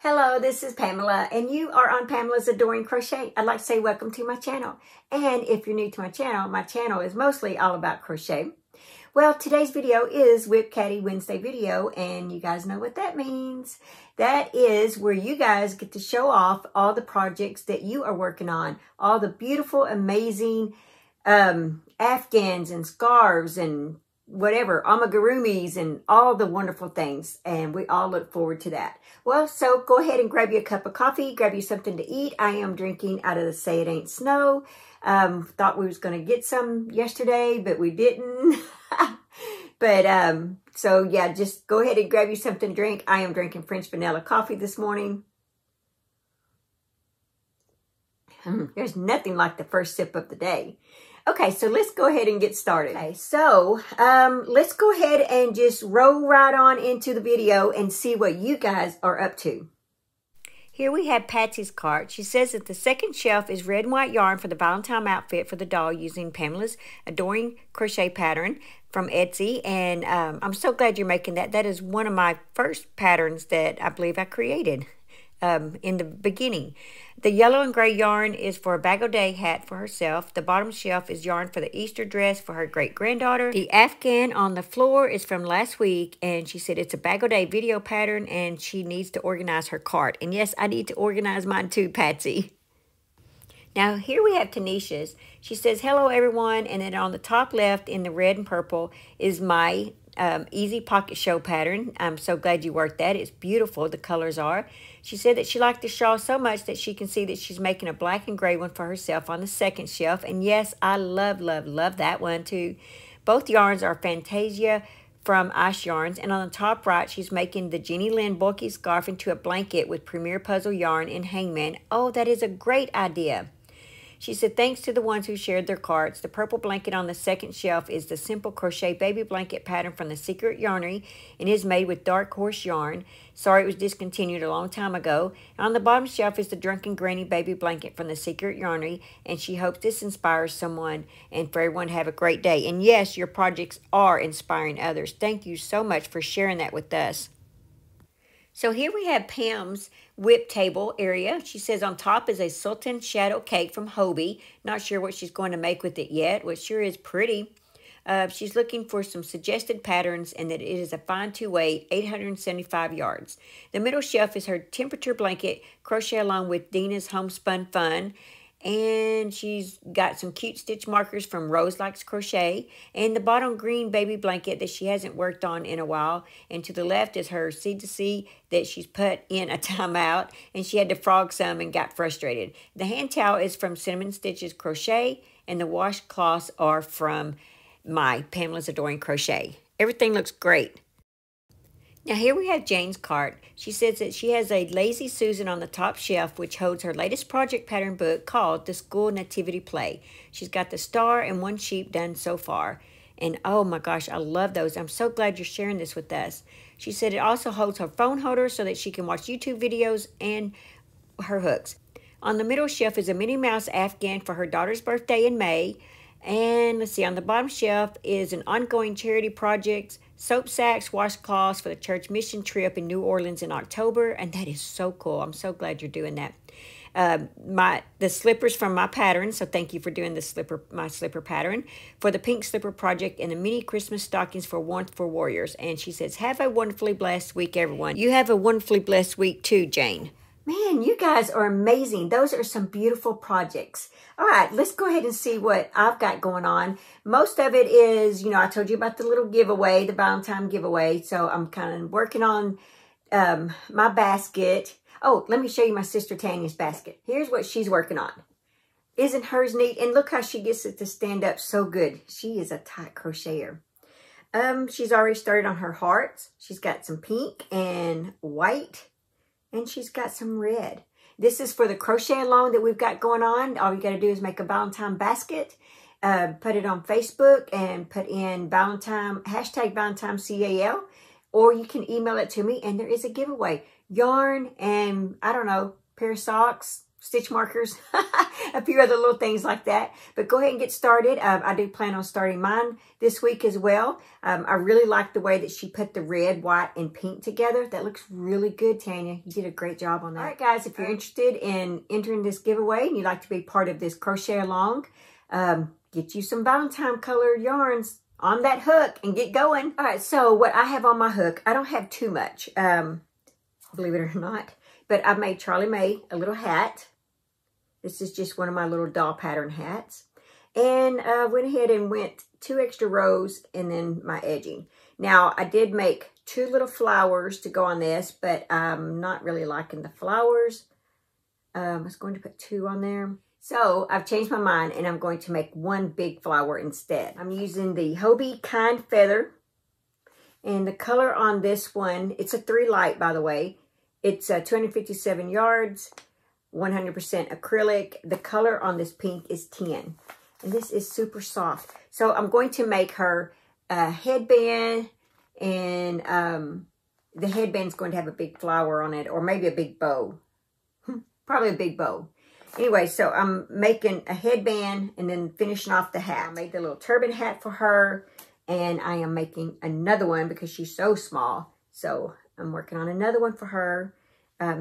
Hello, this is Pamela, and you are on Pamela's Adoring Crochet. I'd like to say welcome to my channel. And if you're new to my channel is mostly all about crochet. Well, today's video is Whip Caddy Wednesday video, and you guys know what that means. That is where you guys get to show off all the projects that you are working on, all the beautiful, amazing afghans and scarves and whatever, amigurumis and all the wonderful things, and we all look forward to that. Well, so go ahead and grab you a cup of coffee, grab you something to eat. I am drinking out of the Say It Ain't Snow. Thought we was going to get some yesterday, but we didn't. But, so yeah, just go ahead and grab you something to drink. I am drinking French vanilla coffee this morning. There's nothing like the first sip of the day. Okay, so let's go ahead and get started. Okay, so let's go ahead and just roll right on into the video and see what you guys are up to. Here we have Patsy's cart. She says that the second shelf is red and white yarn for the Valentine outfit for the doll using Pamela's Adoring Crochet pattern from Etsy. And I'm so glad you're making that. That is one of my first patterns that I believe I created in the beginning. The yellow and gray yarn is for a bag-o-day hat for herself. The bottom shelf is yarn for the Easter dress for her great-granddaughter. The afghan on the floor is from last week, and she said it's a bag-o-day video pattern, and she needs to organize her cart. And yes, I need to organize mine too, Patsy. Now, here we have Tanisha's. She says, hello, everyone. And then on the top left in the red and purple is my easy pocket show pattern. I'm so glad you worked that. It's beautiful, the colors are. She said that she liked the shawl so much that she can see that she's making a black and gray one for herself on the second shelf. And yes, I love, love, love that one too. Both yarns are Fantasia from Ice Yarns. And on the top right, she's making the Jenny Lynn bulky scarf into a blanket with Premier Puzzle yarn and Hangman. Oh, that is a great idea. She said, thanks to the ones who shared their cards. The purple blanket on the second shelf is the simple crochet baby blanket pattern from the Secret Yarnery and is made with dark horse yarn. Sorry, it was discontinued a long time ago. And on the bottom shelf is the Drunken Granny Baby Blanket from the Secret Yarnery, and she hopes this inspires someone, and for everyone to have a great day. And yes, your projects are inspiring others. Thank you so much for sharing that with us. So here we have Pam's whip table area. She says on top is a Sultan Shadow cake from Hobbii. Not sure what she's going to make with it yet. Well, it sure is pretty. She's looking for some suggested patterns, and that it is a fine two-way, 875 yards. The middle shelf is her temperature blanket crochet along with Dina's Homespun Fun. And she's got some cute stitch markers from Rose Likes Crochet. And the bottom green baby blanket that she hasn't worked on in a while. And to the left is her C2C that she's put in a timeout. And she had to frog some and got frustrated. The hand towel is from Cinnamon Stitches Crochet. And the washcloths are from my Pamela's Adoring Crochet. Everything looks great. Now here we have Jane's cart. She says that she has a Lazy Susan on the top shelf, which holds her latest project pattern book called The School Nativity Play. She's got the star and one sheep done so far. And oh my gosh, I love those. I'm so glad you're sharing this with us. She said it also holds her phone holder so that she can watch YouTube videos and her hooks. On the middle shelf is a Minnie Mouse afghan for her daughter's birthday in May. And let's see, on the bottom shelf is an ongoing charity project, soap sacks, washcloths for the church mission trip in New Orleans in October. And that is so cool. I'm so glad you're doing that. The slippers from my pattern, so thank you for doing the my slipper pattern, for the pink slipper project, and the mini Christmas stockings for Warmth for Warriors. And she says, have a wonderfully blessed week, everyone. You have a wonderfully blessed week too, Jane. Man, you guys are amazing. Those are some beautiful projects. All right, let's go ahead and see what I've got going on. Most of it is, you know, I told you about the little giveaway, the Valentine giveaway. So I'm kind of working on my basket. Oh, let me show you my sister Tanya's basket. Here's what she's working on. Isn't hers neat? And look how she gets it to stand up so good. She is a tight crocheter. She's already started on her hearts. She's got some pink and white. And she's got some red. This is for the crochet along that we've got going on. All you got to do is make a Valentine basket. Put it on Facebook and put in Valentine, #ValentineCAL. Or you can email it to me, and there is a giveaway. Yarn and, I don't know, pair of socks, stitch markers. a few other little things like that. But go ahead and get started. I do plan on starting mine this week as well. I really like the way that she put the red, white, and pink together. That looks really good, Tanya. You did a great job on that. All right, guys, if you're interested in entering this giveaway and you'd like to be part of this crochet along, get you some Valentine colored yarns on that hook and get going. All right, so what I have on my hook, I don't have too much, believe it or not, but I've made Charlie Mae a little hat. This is just one of my little doll pattern hats. And I went ahead and went 2 extra rows and then my edging. Now, I did make 2 little flowers to go on this, but I'm not really liking the flowers. I was going to put 2 on there. So I've changed my mind and I'm going to make 1 big flower instead. I'm using the Hobbii Kind Feather. And the color on this one, it's a 3 light, by the way. It's 257 yards, 100% acrylic. The color on this pink is 10. And this is super soft. So I'm going to make her a headband, and the headband's going to have a big flower on it, or maybe a big bow. Probably a big bow. Anyway, so I'm making a headband and then finishing off the hat. I made the little turban hat for her, and I am making another one because she's so small. So I'm working on another one for her.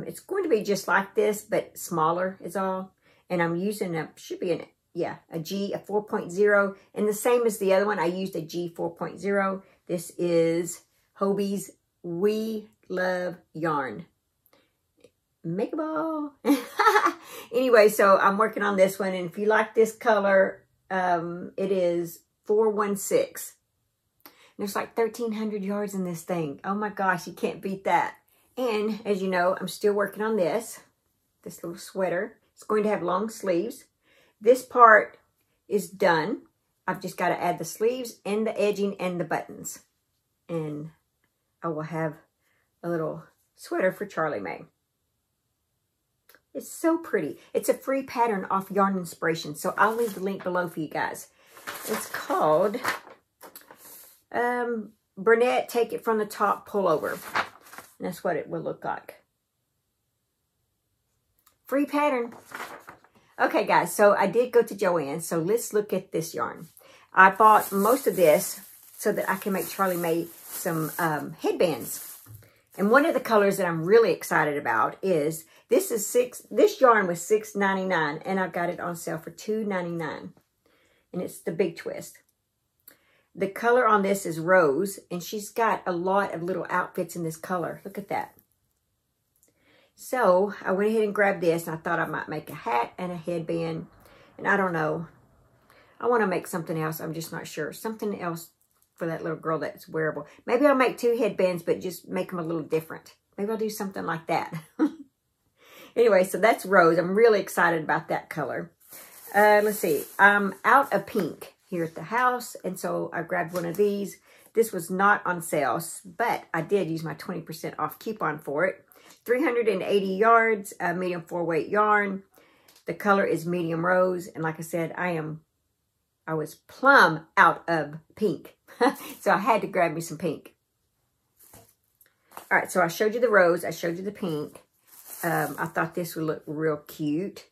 It's going to be just like this, but smaller is all. And I'm using a, should be an, yeah, a G, a 4.0. And the same as the other one, I used a G 4.0. This is Hobbii's We Love Yarn. Make a ball. Anyway, so I'm working on this one. And if you like this color, it is 416. There's like 1,300 yards in this thing. Oh my gosh, you can't beat that. And as you know, I'm still working on this little sweater. It's going to have long sleeves. This part is done. I've just got to add the sleeves and the edging and the buttons. And I will have a little sweater for Charlie Mae. It's so pretty. It's a free pattern off Yarn Inspiration. So I'll leave the link below for you guys. It's called Bernat Take It From The Top Pullover. And that's what it will look like. Free pattern. Okay, guys, so I did go to Joanne's. So let's look at this yarn. I bought most of this so that I can make Charlie Mae some headbands. And one of the colors that I'm really excited about is this yarn was $6.99, and I've got it on sale for $2.99. And it's the Big Twist. The color on this is Rose, and she's got a lot of little outfits in this color. Look at that. So I went ahead and grabbed this, and I thought I might make a hat and a headband. And I don't know. I want to make something else. I'm just not sure. Something else for that little girl that's wearable. Maybe I'll make 2 headbands, but just make them a little different. Maybe I'll do something like that. Anyway, so that's Rose. I'm really excited about that color. Let's see. I'm out of pink here at the house, and so I grabbed one of these. This was not on sale, but I did use my 20% off coupon for it. 380 yards, medium 4-weight yarn. The color is medium rose, and like I said, I was plumb out of pink. So I had to grab me some pink. All right, so I showed you the rose, I showed you the pink. I thought this would look real cute.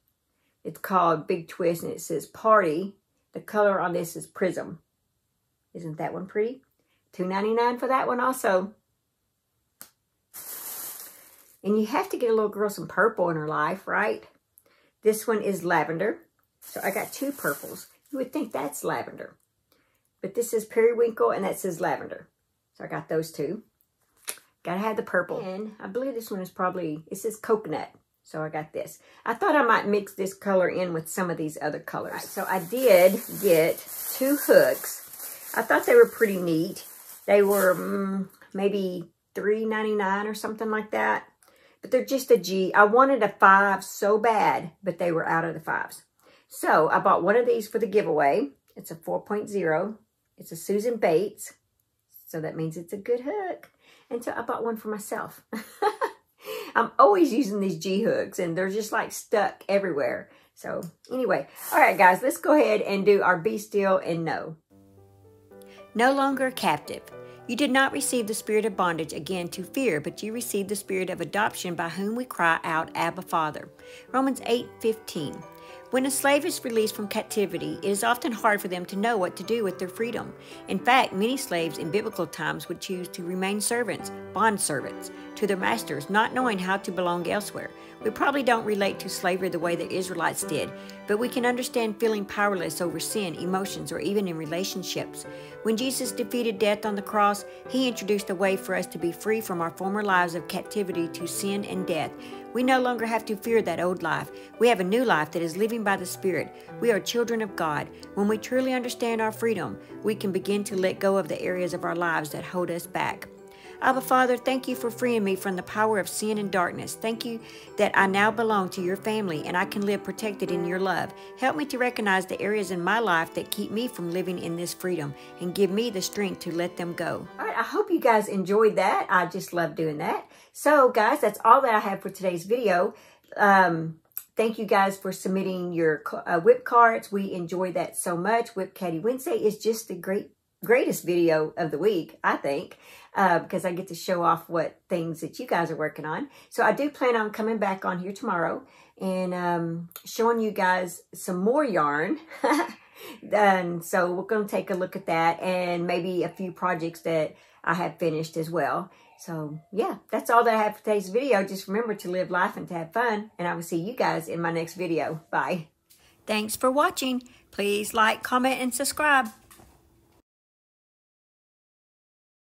It's called Big Twist, and it says Party. The color on this is Prism. Isn't that one pretty? $2.99 for that one also. And you have to get a little girl some purple in her life, right? This one is Lavender. So I got 2 purples. You would think that's Lavender. But this is Periwinkle, and that says Lavender. So I got those 2. Gotta have the purple. And I believe this one is probably, it says Coconut. So I got this. I thought I might mix this color in with some of these other colors. Right, so I did get 2 hooks. I thought they were pretty neat. They were maybe $3.99 or something like that. But they're just a G. I wanted a 5 so bad, but they were out of the 5s. So I bought one of these for the giveaway. It's a 4.0. It's a Susan Bates. So that means it's a good hook. And so I bought one for myself. I'm always using these G hooks, and they're just like stuck everywhere. So anyway, all right, guys, let's go ahead and do our Be Still and Know. No longer a captive. You did not receive the spirit of bondage again to fear, but you received the spirit of adoption by whom we cry out, Abba, Father. Romans 8:15. When a slave is released from captivity, it is often hard for them to know what to do with their freedom. In fact, many slaves in biblical times would choose to remain servants, bondservants, to their masters, not knowing how to belong elsewhere. We probably don't relate to slavery the way the Israelites did, but we can understand feeling powerless over sin, emotions, or even in relationships. When Jesus defeated death on the cross, he introduced a way for us to be free from our former lives of captivity to sin and death. We no longer have to fear that old life. We have a new life that is living by the Spirit. We are children of God. When we truly understand our freedom, we can begin to let go of the areas of our lives that hold us back. Abba Father, thank you for freeing me from the power of sin and darkness. Thank you that I now belong to your family and I can live protected in your love. Help me to recognize the areas in my life that keep me from living in this freedom and give me the strength to let them go. All right, I hope you guys enjoyed that. I just love doing that. So guys, that's all that I have for today's video. Thank you guys for submitting your whip cards. We enjoy that so much. Whip Caddy Wednesday is just the greatest video of the week, I think, because I get to show off what things that you guys are working on. So I do plan on coming back on here tomorrow and showing you guys some more yarn. And so we're going to take a look at that and maybe a few projects that I have finished as well. So yeah, that's all that I have for today's video. Just remember to live life and to have fun. And I will see you guys in my next video. Bye. Thanks for watching. Please like, comment, and subscribe.